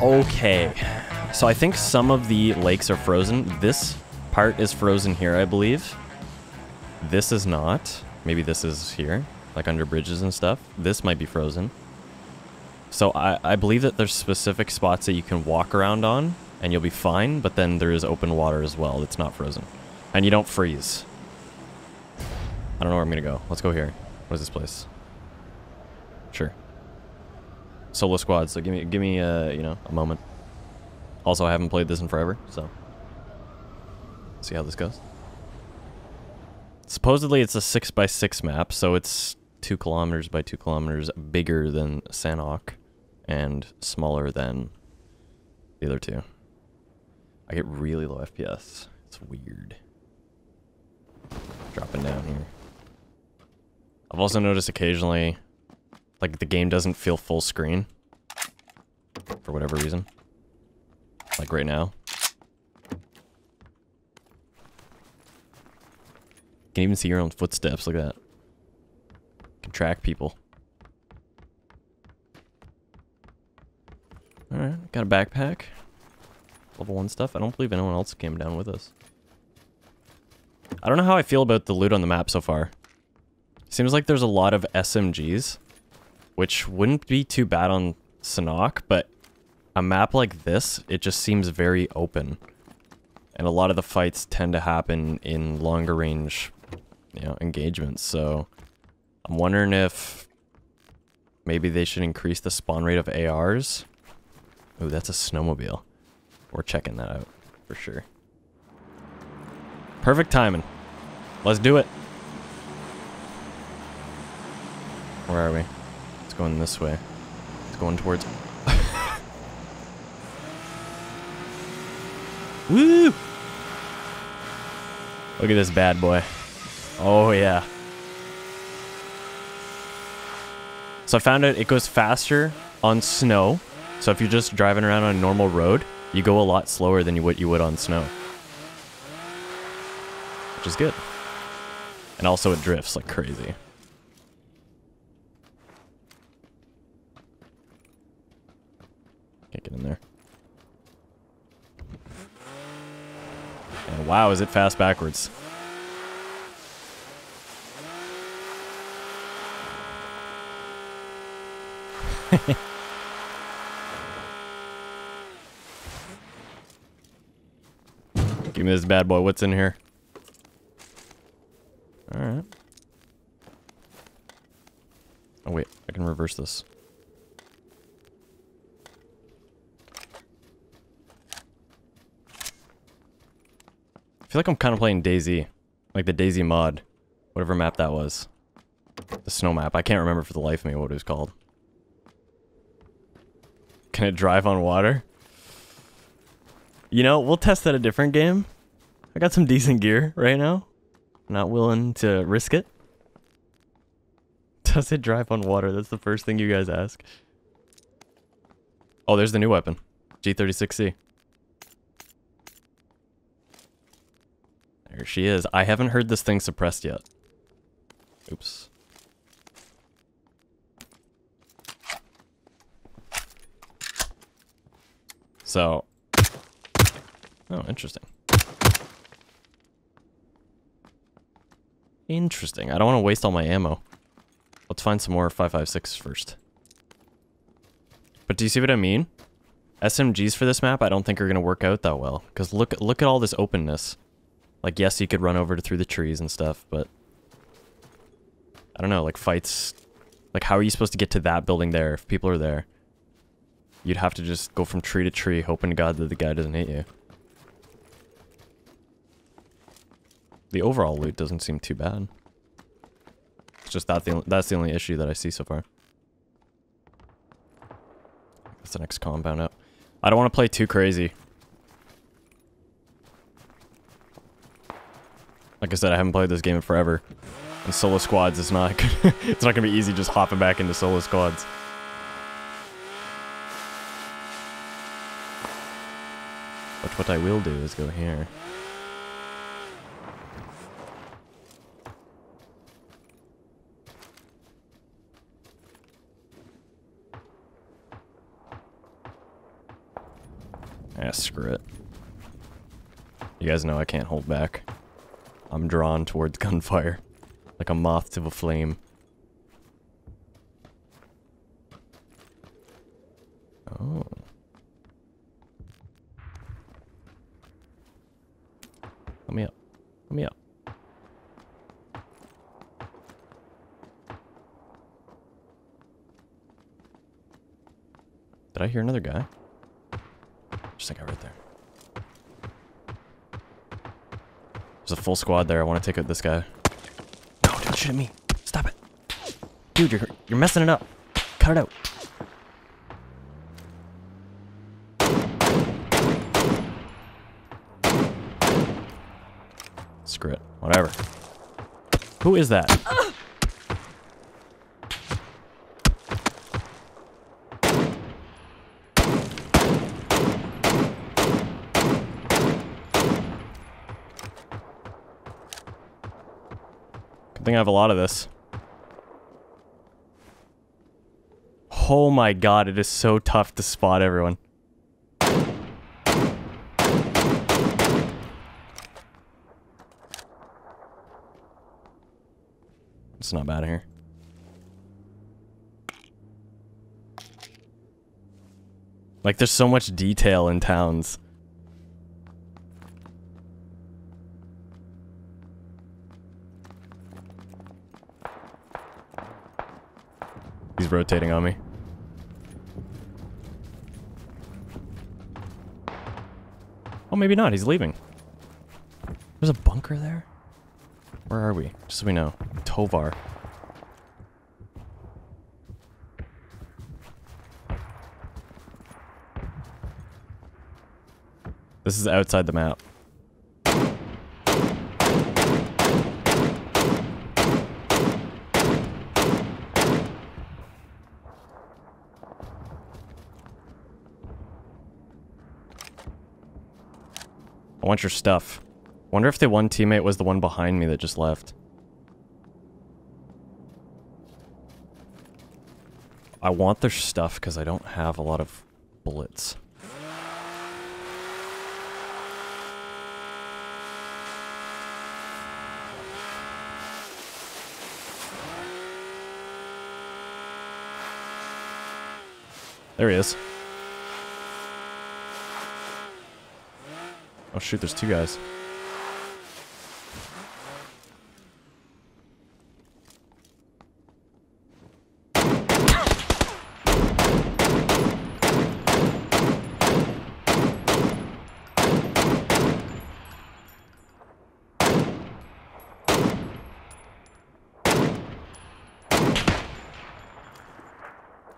Okay. So I think some of the lakes are frozen. This part is frozen here, I believe. This is not. Maybe this is here, like under bridges and stuff. This might be frozen. So I believe that there's specific spots that you can walk around on and you'll be fine, but then there is open water as well that's not frozen. And you don't freeze. I don't know where I'm gonna go. Let's go here. What is this place? Sure. Solo squad, so give me you know, a moment. Also, I haven't played this in forever, so see how this goes. Supposedly it's a 6x6 map, so it's 2 kilometers by 2 kilometers bigger than Sanhok and smaller than the other two. I get really low FPS. It's weird. Dropping down here. I've also noticed occasionally, like, the game doesn't feel full screen for whatever reason. Like right now. You can even see your own footsteps, look at that. You can track people. Alright, got a backpack. Level 1 stuff. I don't believe anyone else came down with us. I don't know how I feel about the loot on the map so far. Seems like there's a lot of SMGs, which wouldn't be too bad on Sanhok, but a map like this, it just seems very open. And a lot of the fights tend to happen in longer range, you know, engagements, so I'm wondering if maybe they should increase the spawn rate of ARs. Ooh, that's a snowmobile. We're checking that out for sure. Perfect timing. Let's do it. Where are we? It's going this way. It's going towards... Woo! Look at this bad boy. Oh, yeah. So I found out it goes faster on snow. So if you're just driving around on a normal road, you go a lot slower than you would on snow. Which is good. And also it drifts like crazy. Can't get in there. And wow, is it fast backwards. Give me this bad boy. What's in here? All right. Oh wait, I can reverse this. I feel like I'm kind of playing DayZ, like the DayZ mod, whatever map that was. The snow map. I can't remember for the life of me what it was called. Can it drive on water? You know, we'll test that a different game. I got some decent gear right now. Not willing to risk it. Does it drive on water? That's the first thing you guys ask. Oh, there's the new weapon. G36C. There she is. I haven't heard this thing suppressed yet. Oops. So... Oh, interesting. Interesting. I don't want to waste all my ammo. Let's find some more 5.56 first. But do you see what I mean? SMGs for this map I don't think are going to work out that well. Because look at all this openness. Like, yes, you could run over through the trees and stuff, but... I don't know, like fights... Like, how are you supposed to get to that building there if people are there? You'd have to just go from tree to tree, hoping to God that the guy doesn't hit you. The overall loot doesn't seem too bad. It's just that's the only issue that I see so far. That's the next compound up. I don't want to play too crazy. Like I said, I haven't played this game in forever. And solo squads is not it's not gonna be easy just hopping back into solo squads. But what I will do is go here. Ah, screw it. You guys know I can't hold back. I'm drawn towards gunfire. Like a moth to a flame. Oh. Let me up. Let me up. Did I hear another guy? Just that guy right there. There's a full squad there. I want to take out this guy. No, don't shoot at me. Stop it. Dude, you're messing it up. Cut it out. Screw it. Whatever. Who is that? I think I have a lot of this. Oh my god, it is so tough to spot everyone. It's not bad here. Like, there's so much detail in towns. He's rotating on me. Oh, maybe not. He's leaving. There's a bunker there? Where are we? Just so we know. Tovar. This is outside the map. I want your stuff. Wonder if the one teammate was the one behind me that just left. I want their stuff because I don't have a lot of bullets. There he is. Oh shoot, there's two guys.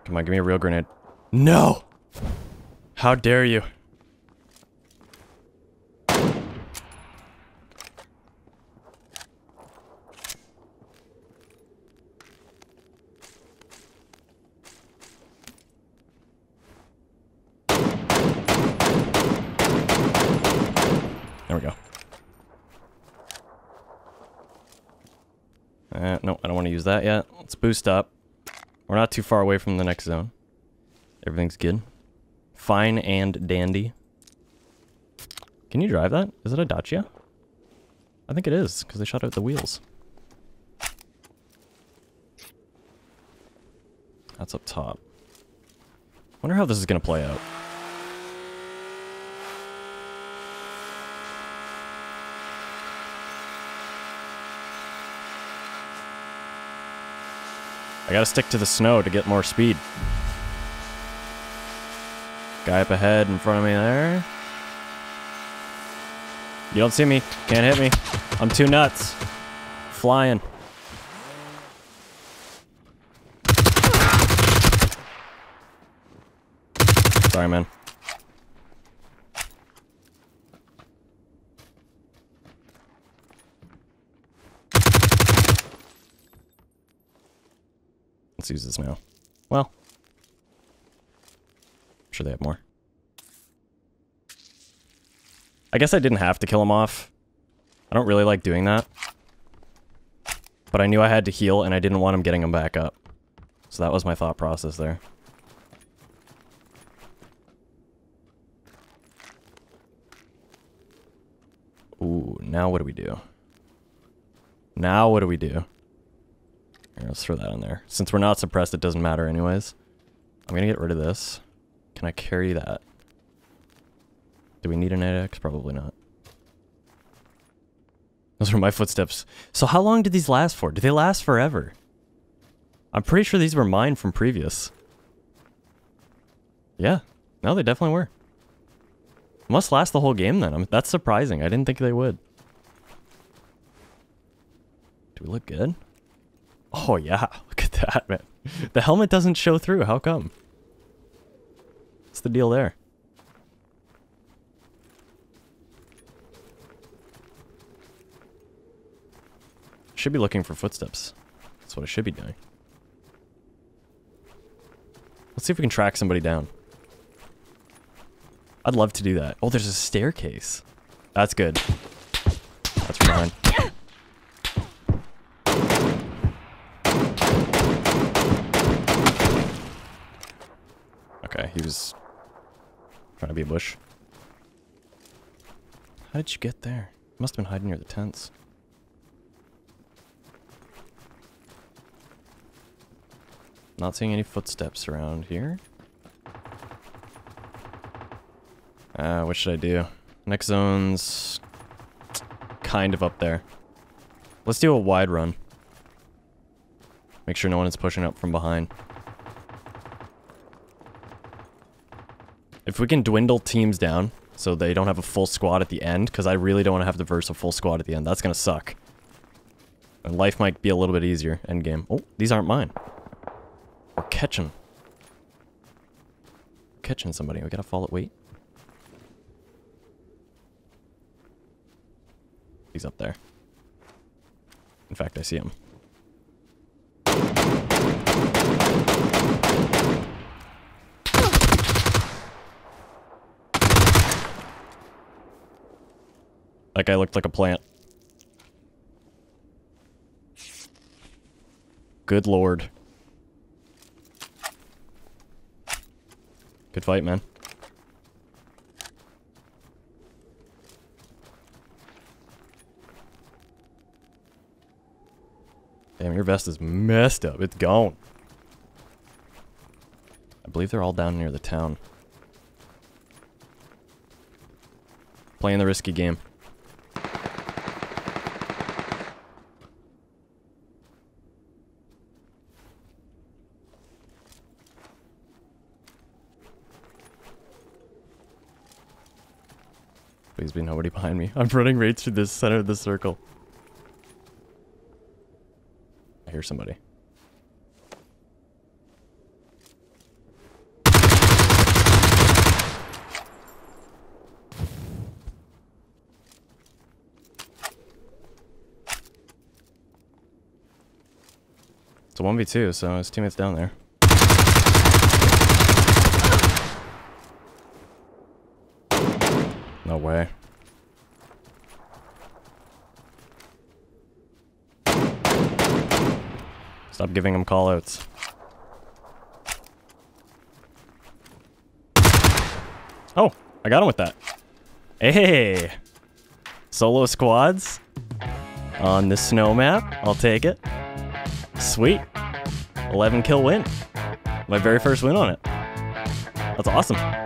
Come on, give me a real grenade. No! How dare you? No, I don't want to use that yet. Let's boost up. We're not too far away from the next zone. Everything's good. Fine and dandy. Can you drive that? Is it a Dacia? I think it is, because they shot out the wheels. That's up top. Wonder how this is going to play out. I gotta stick to the snow to get more speed. Guy up ahead in front of me there. You don't see me. Can't hit me. I'm too nuts. Flying. Sorry, man. Let's use this now. Well, I'm sure they have more. I guess I didn't have to kill him off. I don't really like doing that. But I knew I had to heal and I didn't want him getting him back up. So that was my thought process there. Now what do we do? Now what do we do? Here, let's throw that in there. Since we're not suppressed, it doesn't matter anyways. I'm gonna get rid of this. Can I carry that? Do we need an 8X? Probably not. Those were my footsteps. So how long did these last for? Do they last forever? I'm pretty sure these were mine from previous. Yeah. No, they definitely were. Must last the whole game then. I mean, that's surprising. I didn't think they would. Do we look good? Oh yeah, look at that, man. The helmet doesn't show through. How come? What's the deal there? Should be looking for footsteps. That's what I should be doing. Let's see if we can track somebody down. I'd love to do that. Oh, there's a staircase. That's good. That's fine. Okay, he was trying to be a bush. How did you get there? Must have been hiding near the tents. Not seeing any footsteps around here. What should I do? Next zone's kind of up there. Let's do a wide run. Make sure no one is pushing up from behind. If we can dwindle teams down so they don't have a full squad at the end, because I really don't want to have to verse a full squad at the end. That's going to suck. And life might be a little bit easier end game. Oh, these aren't mine. We're catching. Catching somebody. We got to follow it. Wait. He's up there. In fact, I see him. That guy looked like a plant. Good lord. Good fight, man. Damn, your vest is messed up. It's gone. I believe they're all down near the town. Playing the risky game. Please be nobody behind me. I'm running right through the center of the circle. I hear somebody. It's a 1v2, so his teammate's down there. No way. Stop giving him callouts. Oh, I got him with that. Hey! Solo squads on the snow map. I'll take it. Sweet. 11 kill win. My very first win on it. That's awesome.